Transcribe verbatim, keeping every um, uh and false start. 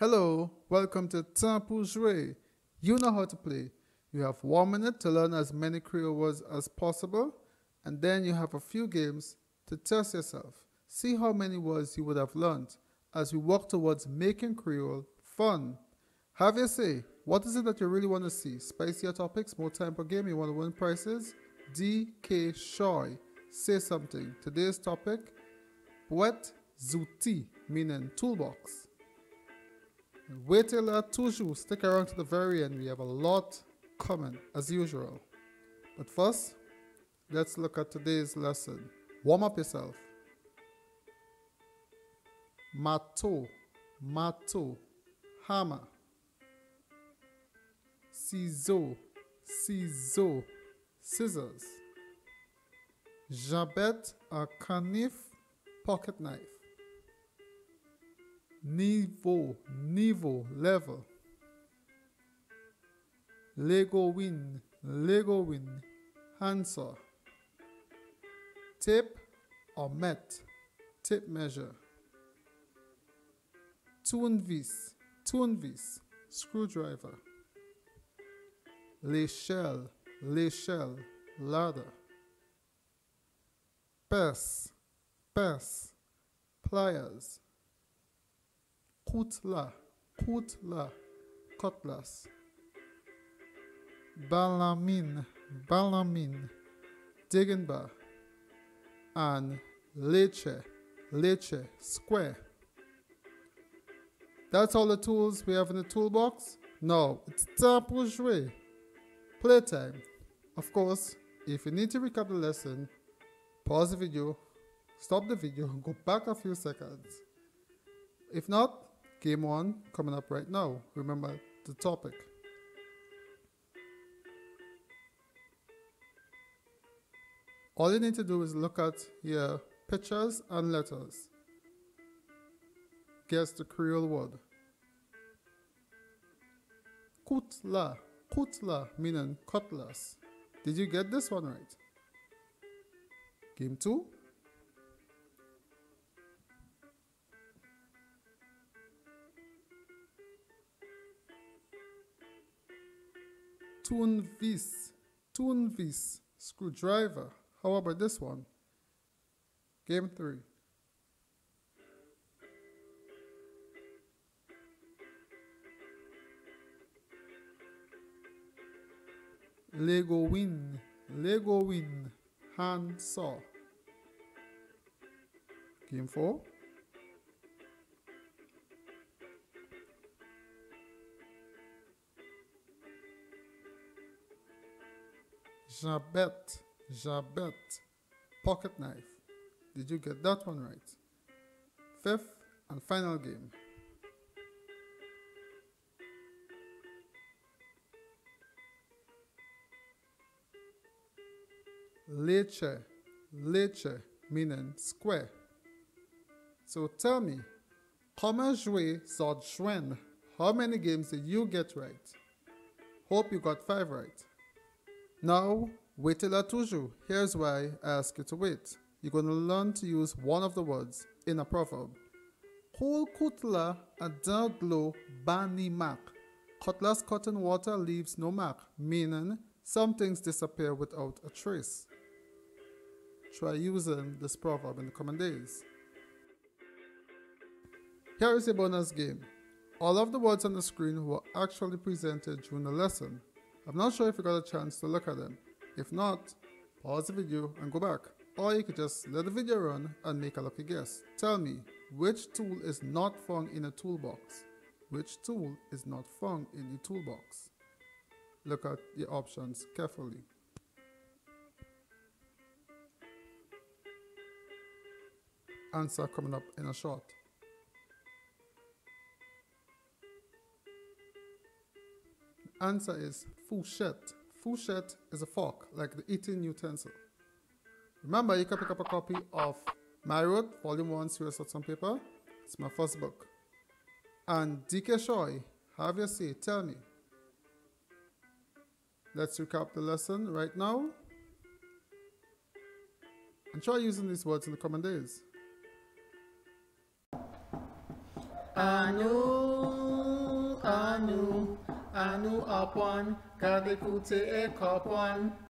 Hello, welcome to Tan Pou Jwé. You know how to play. You have one minute to learn as many Creole words as possible, and then you have a few games to test yourself. See how many words you would have learned as we work towards making Creole fun. Have your say. What is it that you really want to see? Spicier topics, more time per game, you want to win prizes? D K Shoy, say something. Today's topic, Boîte Zouti, meaning toolbox. Wait till I toujours, stick around to the very end. We have a lot coming, as usual. But first, let's look at today's lesson. Warm up yourself. Marteau, marteau, hammer. Ciseaux, ciseaux, scissors. Jabette, a canif, pocket knife. Niveau, niveau, level. Lego win, Lego win, handsaw. Tape or met, tape measure. Tournevis, tournevis, screwdriver. L'échelle, l'échelle, ladder. Pince, pince, pliers. Coutla, coutla, cutlass. Balamine, balamine, digging bar. And leche, leche, square. That's all the tools we have in the toolbox. Now it's Tan Pou Jwé. Playtime. Of course, if you need to recap the lesson, pause the video, stop the video, and go back a few seconds. If not, game one coming up right now. Remember the topic. All you need to do is look at your pictures and letters. Guess the Creole word. Koutla, koutla, meaning cutlass. Did you get this one right? Game two. Tournevis, tournevis, screwdriver. How about this one? Game three. Lego win, Lego win, hand saw. Game four. Jabette, jabette, pocket knife. Did you get that one right? Fifth and final game. Leche, leche, meaning square. So tell me, comment jouer sur joindre? How many games did you get right? Hope you got five right. Now, wait till I toujours. Here's why I ask you to wait. You're going to learn to use one of the words in a proverb. Cool cutla a danglo bani mark. Cutlass cut in water leaves no mark, meaning some things disappear without a trace. Try using this proverb in the coming days. Here is a bonus game. All of the words on the screen were actually presented during the lesson. I'm not sure if you got a chance to look at them. If not, pause the video and go back. Or you could just let the video run and make a lucky guess. Tell me, which tool is not found in a toolbox? Which tool is not found in your toolbox? Look at the options carefully. Answer coming up in a short. Answer is fourchette. Fourchette is a fork, like the eating utensil. Remember, you can pick up a copy of MYROTE, Volume one, Serious Thoughts on Paper. It's my first book. And D K Shoy, have your say, tell me. Let's recap the lesson right now. And try using these words in the coming days. Anu. nous, à nous, à point, car d'écouter est corpoine.